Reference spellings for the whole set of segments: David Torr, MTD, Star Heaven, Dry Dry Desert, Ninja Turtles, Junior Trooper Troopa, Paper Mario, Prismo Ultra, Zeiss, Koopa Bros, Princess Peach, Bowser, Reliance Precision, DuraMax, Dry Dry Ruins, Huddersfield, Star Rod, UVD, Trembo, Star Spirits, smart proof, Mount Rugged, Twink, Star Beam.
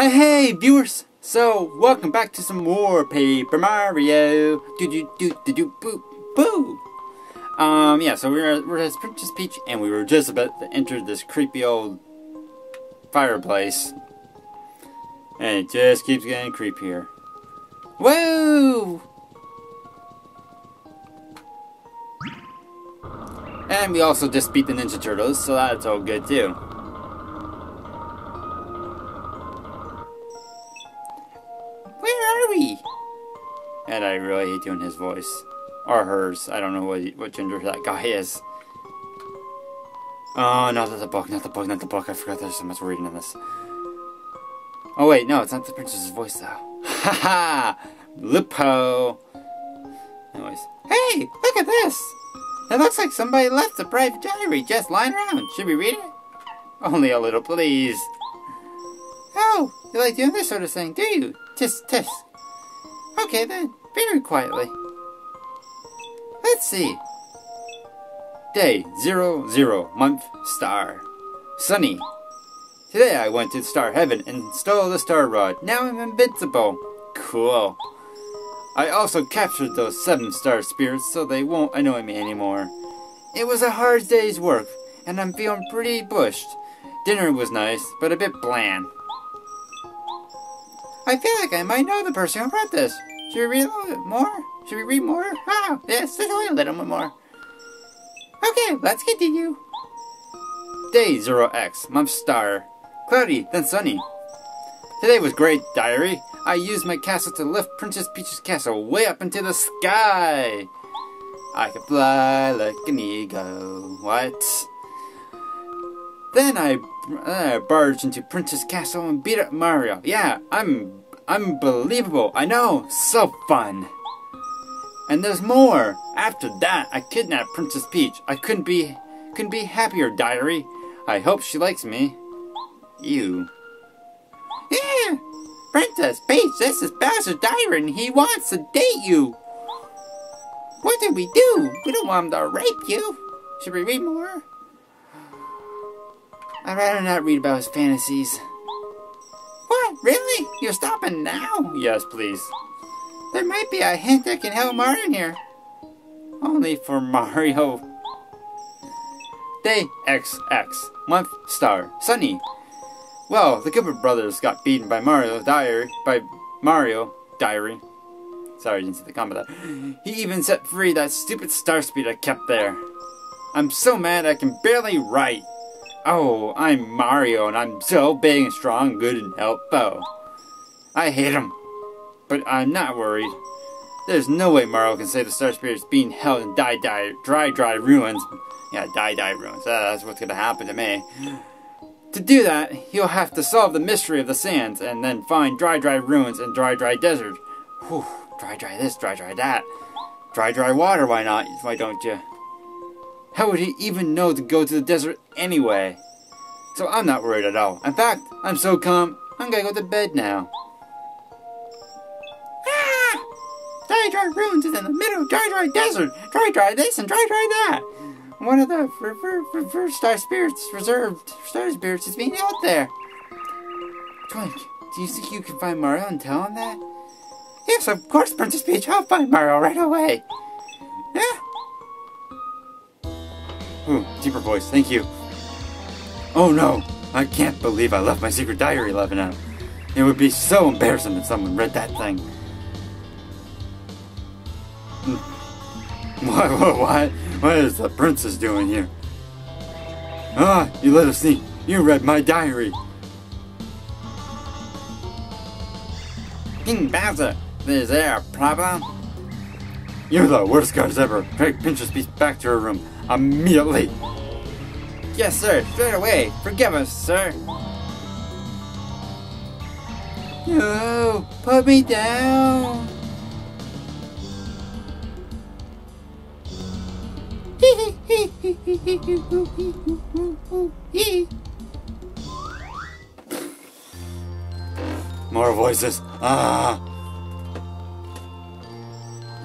Hey viewers! So welcome back to some more Paper Mario. Yeah, so we're as Princess Peach, and we were just about to enter this creepy old fireplace, and it just keeps getting creepier. Whoa! And we also just beat the Ninja Turtles, so that's all good too. Where are we? And I really hate doing his voice. Or hers. I don't know what gender that guy is. Oh, not the book. I forgot there's so much reading in this. Oh wait, no, it's not the princess's voice though. Haha! Lupo! Anyways. Hey! Look at this! It looks like somebody left a private diary just lying around. Should we read it? Only a little, please. Oh, you like doing this sort of thing, do you? Test. Okay then, very quietly. Let's see. Day 00, month star. Sunny. Today I went to Star Heaven and stole the Star Rod. Now I'm invincible. Cool. I also captured those 7 Star Spirits so they won't annoy me anymore. It was a hard day's work, and I'm feeling pretty bushed. Dinner was nice, but a bit bland. I feel like I might know the person who wrote this. Should we read a little bit more? Should we read more? Ah, yes, there's only a little bit more. Okay, let's continue. Day 0x, month star. Cloudy, then sunny. Today was great, diary. I used my castle to lift Princess Peach's castle way up into the sky. I could fly like an eagle. What? Then I barged into Princess Castle and beat up Mario. Yeah, I'm unbelievable. I know, so fun. And there's more. After that, I kidnapped Princess Peach. I couldn't be happier, diary. I hope she likes me. Ew. Yeah, Princess Peach, this is Bowser's diary, and he wants to date you. What did we do? We don't want him to rape you. Should we read more? I'd rather not read about his fantasies. What? Really? You're stopping now? Yes, please. There might be a hint that can help Mario in here. Only for Mario. Day XX, month star, sunny. Well, the Koopa Bros got beaten by Mario Diary. Sorry, I didn't see the combo there. He even set free that stupid star speed I kept there. I'm so mad I can barely write. Oh, I'm Mario, and I'm so big and strong, good and helpful. I hate him, but I'm not worried. There's no way Mario can say the Star Spirit's being held in Dry Dry Ruins. Yeah, Dry Ruins, that's what's gonna happen to me. To do that, he'll have to solve the mystery of the sands, and then find Dry Dry Ruins and Dry Dry Desert. Whew, Dry Dry this, Dry Dry that. Dry Dry water, why not? Why don't you? How would he even know to go to the desert anyway? So I'm not worried at all. In fact, I'm so calm, I'm gonna go to bed now. Ah! Dry Dry Ruins is in the middle of Dry Dry Desert! Dry Dry this and Dry Dry that! One of the reserved Star Spirits is being out there! Twink, do you think you can find Mario and tell him that? Yes, of course, Princess Peach! I'll find Mario right away! Yeah? Ooh, deeper voice, thank you. Oh no, I can't believe I left my secret diary leaven out. It would be so embarrassing if someone read that thing. What is the princess doing here? Ah, you little sneak, you read my diary. King Bowser, is there a problem? You're the worst guys ever. Take Princess Peach back to her room. Immediately! Yes, sir! Straight away! Forgive us, sir! No! Put me down! More voices! Ah!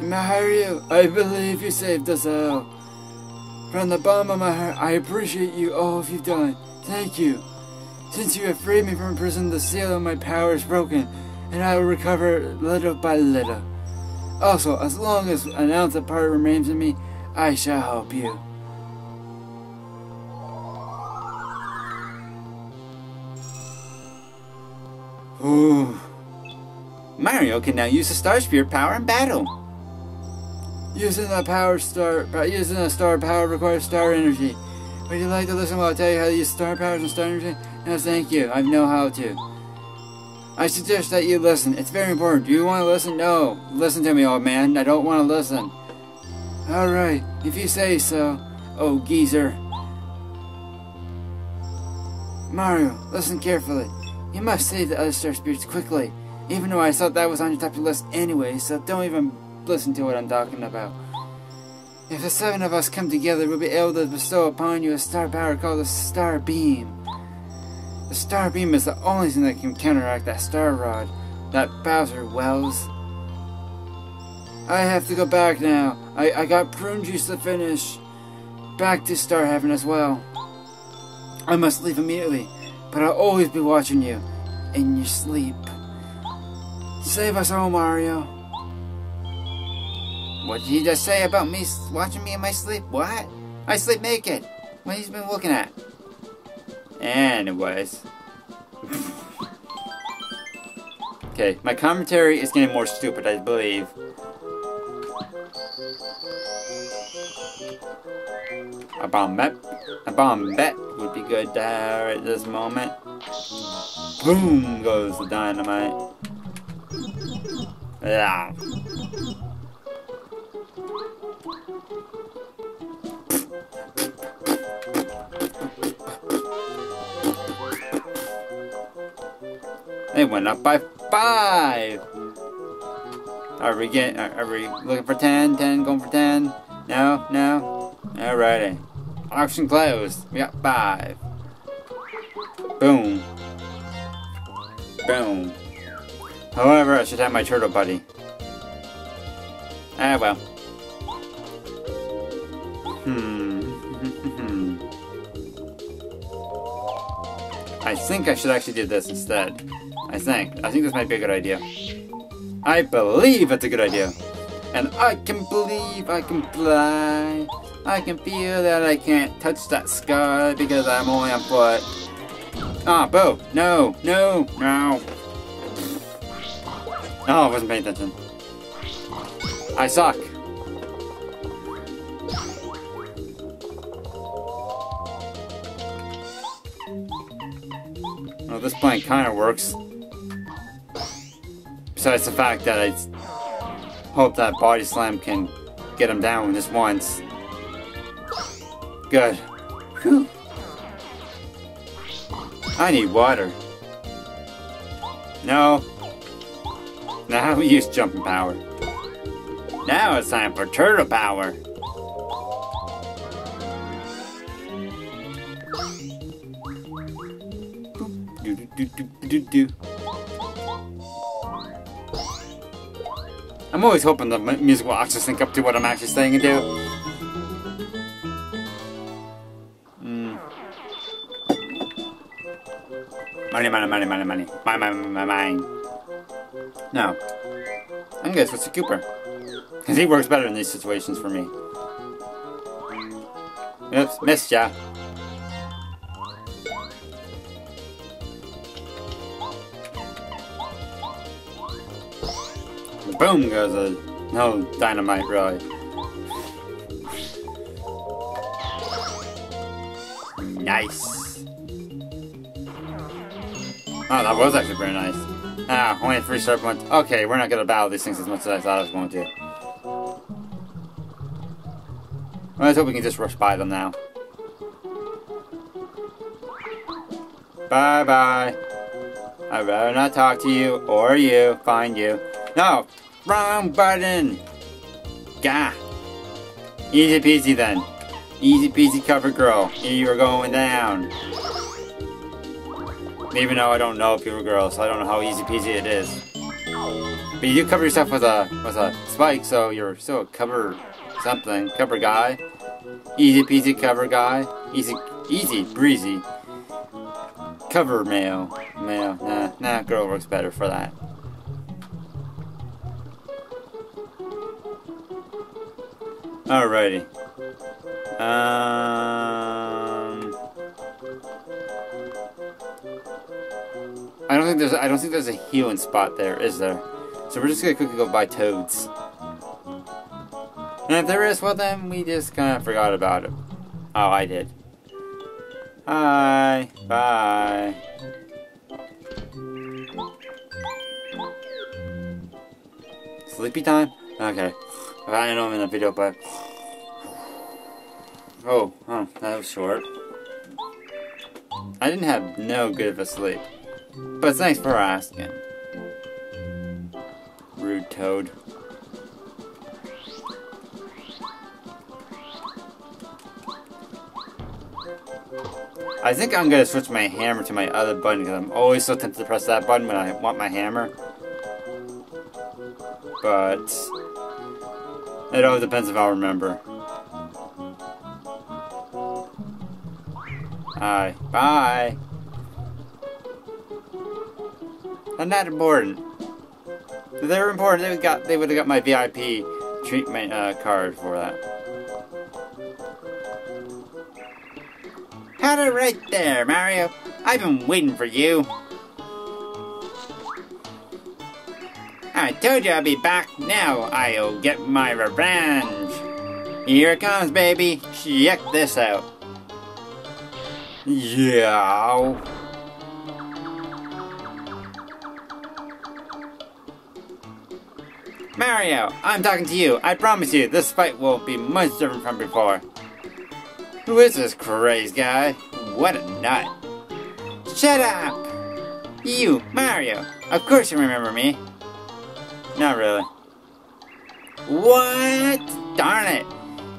Mario, I believe you saved us all! From the bottom of my heart, I appreciate you all you've done. Thank you. Since you have freed me from prison, the seal of my power is broken, and I will recover little by little. Also, as long as an ounce of power remains in me, I shall help you. Ooh. Mario can now use the Star Spirit power in battle. Using the star power requires star energy. Would you like to listen while I tell you how to use star powers and star energy? No, thank you. I know how to. I suggest that you listen. It's very important. Do you want to listen? No. Listen to me, old man. I don't want to listen. Alright. If you say so. Oh, geezer. Mario, listen carefully. You must save the other Star Spirits quickly. Even though I thought that was on your top of your list anyway, so don't even listen to what I'm talking about. If the seven of us come together, we'll be able to bestow upon you a star power called the Star Beam. The Star Beam is the only thing that can counteract that Star Rod that Bowser wells. I have to go back now. I got prune juice to finish. Back to Star Heaven as well. I must leave immediately, but I'll always be watching you in your sleep. Save us all, Mario. What did you just say about me watching me in my sleep? What? I sleep naked. What have you been looking at? Anyways. Okay, my commentary is getting more stupid, I believe. A bomb bet would be good right at this moment. Boom goes the dynamite. Yeah. They went up by 5! Are we looking for 10? 10? Going for 10? No? No? Alrighty. Auction closed. We got 5. Boom. Boom. However, I should have my turtle buddy. Ah, well. I think I should actually do this instead. I think this might be a good idea. I believe it's a good idea. And I can believe I can fly. I can feel that I can't touch that sky because I'm only on foot. Ah, boo! No, no, no. Oh, I wasn't paying attention. I suck. Well, this plan kind of works. Besides the fact that I hope that body slam can get him down just once. Good. Whew. I need water. No. Now we use jumping power. Now it's time for turtle power. Do do do do do do. I'm always hoping the music will actually sync up to what I'm actually saying and do. Money. Mine. No. I'm gonna switch to Koopa. Because he works better in these situations for me. Oops, missed ya. Boom goes a no dynamite, really. Nice. Oh, that was actually very nice. Ah, only 3 sharp ones. Okay, we're not gonna battle these things as much as I thought I was going to. Let's hope we can just rush by them now. Bye bye. I'd rather not talk to you or you find you. No! Wrong button! Gah! Easy peasy then. Easy peasy cover girl. You are going down. Even though I don't know Cover Girl, so I don't know how easy peasy it is. But you do cover yourself with a spike, so you're still a cover something. Cover guy. Easy peasy cover guy. Easy breezy. Cover mail. Mail. Nah, girl works better for that. Alrighty. I don't think there's a healing spot there, is there? So we're just gonna quickly go buy toads. And if there is, well then we just kind of forgot about it. Oh, I did. Hi. Bye. Sleepy time? Okay. I know I'm in a video, but... Oh, that was short. I didn't have no good of a sleep. But thanks for asking. Rude toad. I think I'm gonna switch my hammer to my other button because I'm always so tempted to press that button when I want my hammer. But it all depends if I'll remember. Hi. Bye. They're not important. If they were important, they would have got my VIP treatment card for that. Had it right there, Mario. I've been waiting for you. I told you I'd be back. Now I'll get my revenge. Here it comes, baby. Check this out. Yeah. Mario, I'm talking to you. I promise you, this fight won't be much different from before. Who is this crazy guy? What a nut. Shut up! You, Mario. Of course you remember me. Not really. What? Darn it.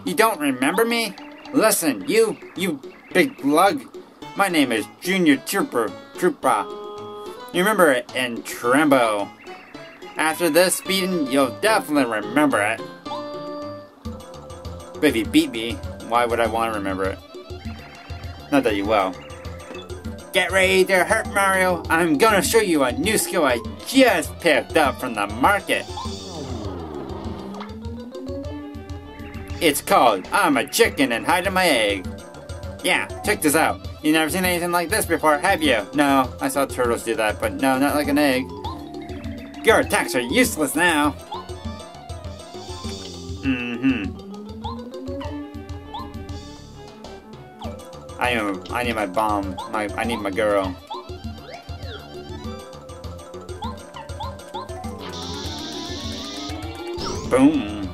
You don't remember me? Listen, you big lug. My name is Junior Trooper Troopa. You remember it in Trembo. After this beating, you'll definitely remember it. But if you beat me, why would I want to remember it? Not that you will. Get ready to hurt, Mario. I'm gonna show you a new skill I just picked up from the market. It's called, I'm a chicken and hiding my egg. Yeah, check this out. You never seen anything like this before, have you? No, I saw turtles do that, but no, not like an egg. Your attacks are useless now. I need my bomb. I need my girl. Boom.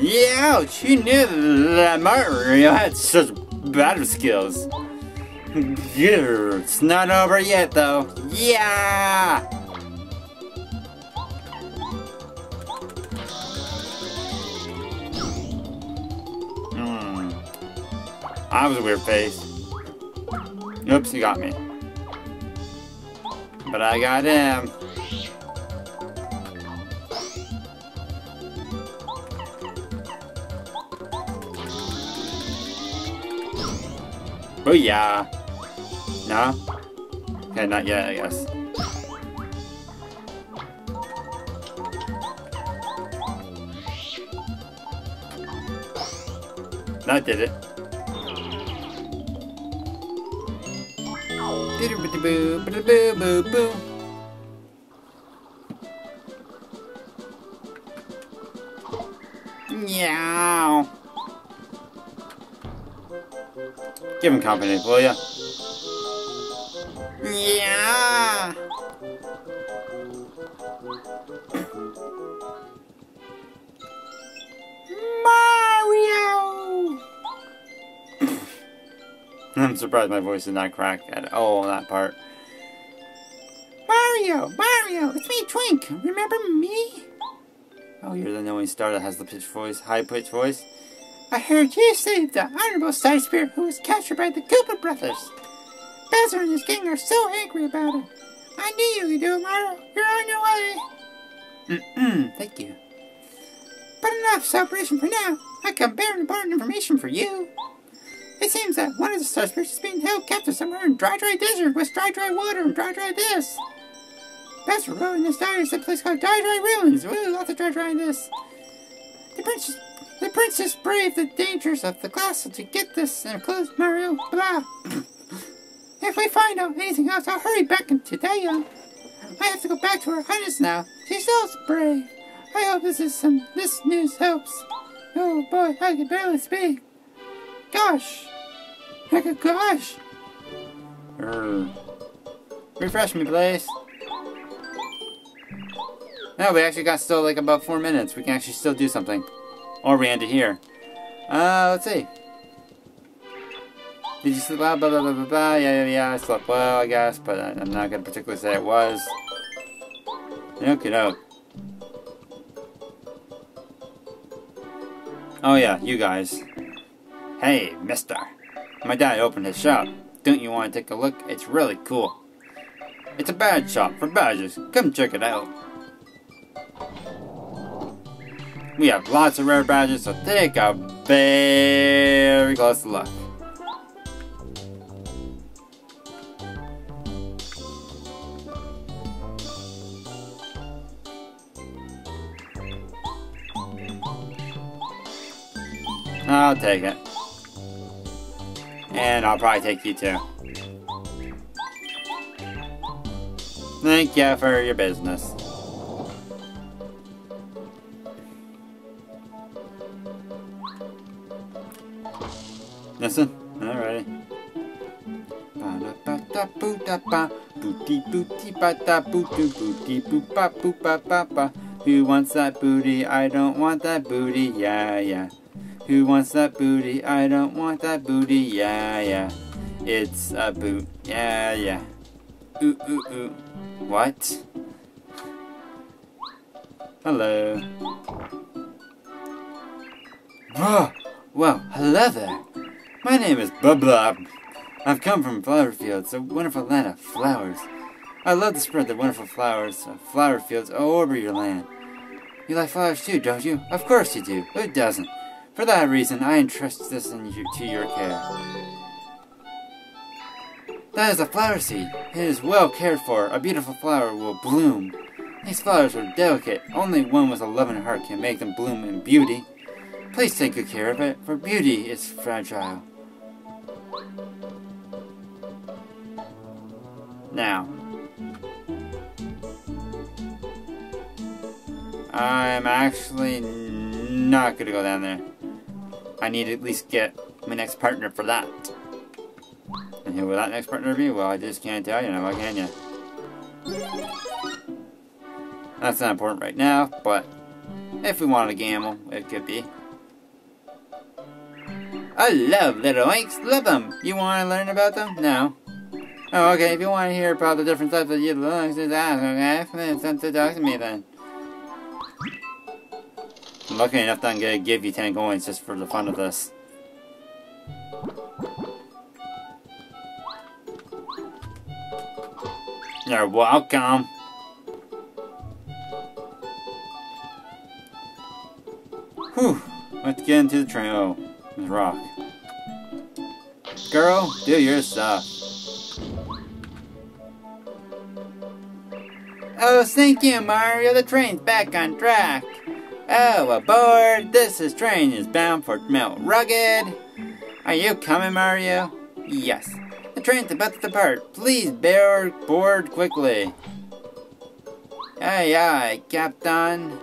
Yeah, she knew that Mario had such battle skills. Yeah, it's not over yet though. Yeah. That was a weird face. Oops, he got me. But I got him. Oh yeah. No? Okay, not yet, I guess. That did it. Meow. Give him company, will ya? Yeah. Mario. I'm surprised my voice did not crack at all that part. Mario, Mario, it's me, Twink. Remember me? Oh, you're the knowing star that has the pitch voice, high-pitched voice. I heard you saved the honorable Star Spirit who was captured by the Koopa Brothers. Bowser and his gang are so angry about it. I knew you would do it, Mario. You're on your way. Thank you. But enough celebration for now. I can bear to borrow information for you. It seems that one of the Star Spirits is being held captive somewhere in Dry Dry Desert with Dry Dry Water and Dry Dry this. Bowser wrote in his diary is a place called Dry Dry Ruins. Ooh, lots of Dry Dry in this. The princess braved the dangers of the glass to get this and close Mario. Blah. If we find out anything else, I'll hurry back and tell you. I have to go back to her highness now. She's so brave. I hope this news helps. Oh boy, I can barely speak. Gosh. Heck of gosh. Refresh me, please. No, we actually got still like about 4 minutes. We can actually still do something. Or we end it here. Let's see. Did you sleep well? Blah, blah, blah, blah, blah. Yeah, I slept well, I guess, but I'm not going to particularly say it was. Okie doke. Oh yeah, you guys. Hey, mister. My dad opened his shop. Don't you want to take a look? It's really cool. It's a badge shop for badges. Come check it out. We have lots of rare badges, so take a very close look. I'll take it. And I'll probably take you too. Thank you for your business. Listen? Alrighty. Who wants that booty? I don't want that booty. Yeah, yeah. Who wants that booty? I don't want that booty. Yeah, yeah. It's a boot. Yeah, yeah. Ooh, ooh, ooh. What? Hello. Oh, well, hello there. My name is Bubba. I've come from flower fields, a wonderful land of flowers. I love to spread the wonderful flowers of flower fields all over your land. You like flowers too, don't you? Of course you do. Who doesn't? For that reason, I entrust this to your care. That is a flower seed. It is well cared for. A beautiful flower will bloom. These flowers are delicate. Only one with a loving heart can make them bloom in beauty. Please take good care of it, for beauty is fragile. Now. I'm actually not gonna go down there. I need to at least get my next partner for that. And who will that next partner be? Well, I just can't tell you now, can you? That's not important right now, but if we wanted to gamble, it could be. I love little inks, love them! You want to learn about them? No. Oh, okay, if you want to hear about the different types of little inks, just ask, okay? It's time to talk to me then. I'm lucky enough that I'm going to give you 10 coins just for the fun of this. You're welcome. Whew. Let's get into the train. Oh, it's rock. Girl, do your stuff. Oh, thank you, Mario. The train's back on track. Oh, aboard! This train is bound for Mount Rugged! Are you coming, Mario? Yes. The train's about to depart. Please board quickly. Aye aye, Captain.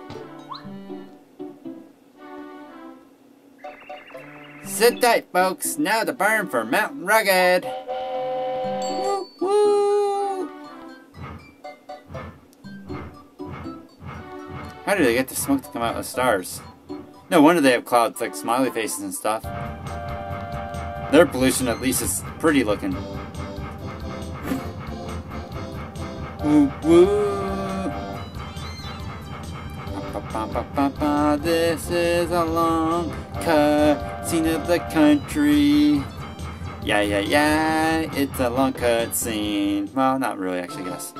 Sit tight, folks. Now departing for Mount Rugged. Woo woo! How do they get the smoke to come out of stars? No wonder they have clouds like smiley faces and stuff. Their pollution at least is pretty looking. Woo woo! Ba, ba, ba, ba, ba. This is a long cut scene of the country. Yeah, yeah, yeah, it's a long cutscene. Well, not really, actually, I guess.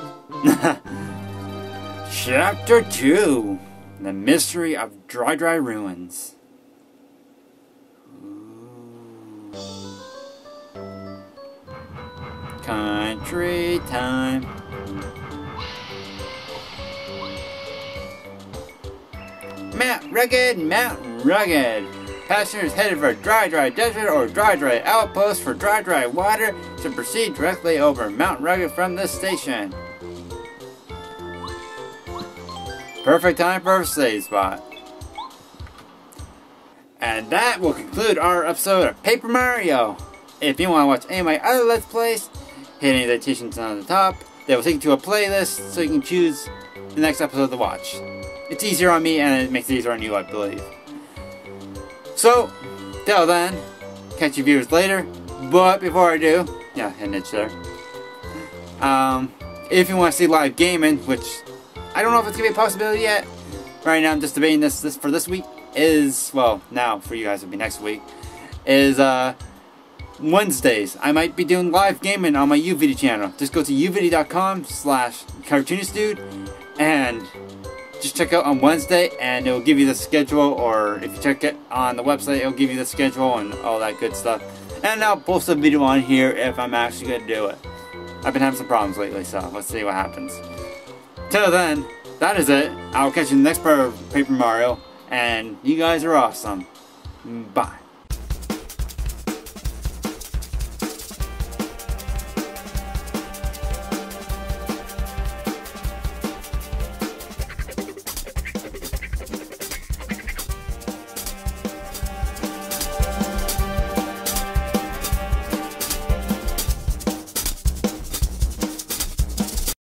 Chapter 2, The Mystery of Dry Dry Ruins. Country time. Mount Rugged, Mount Rugged. Passengers headed for Dry Dry Desert or Dry Dry Outpost for Dry Dry Water to proceed directly over Mount Rugged from this station. Perfect time for a save spot. And that will conclude our episode of Paper Mario. If you want to watch any of my other Let's Plays, hit any of the notifications on the top. They will take you to a playlist so you can choose the next episode to watch. It's easier on me and it makes it easier on you, I believe. So, till then, catch you viewers later, but before I do, yeah, hit an itch there. If you want to see live gaming, which I don't know if it's going to be a possibility yet, right now I'm just debating this for this week, is, well, now for you guys it'll be next week, is Wednesdays. I might be doing live gaming on my UVD channel. Just go to uvd.com/cartoonistdude and just check out on Wednesday and it'll give you the schedule, or if you check it on the website it'll give you the schedule and all that good stuff. And I'll post a video on here if I'm actually going to do it. I've been having some problems lately, so let's see what happens. Till then, that is it. I'll catch you in the next part of Paper Mario, and you guys are awesome. Bye.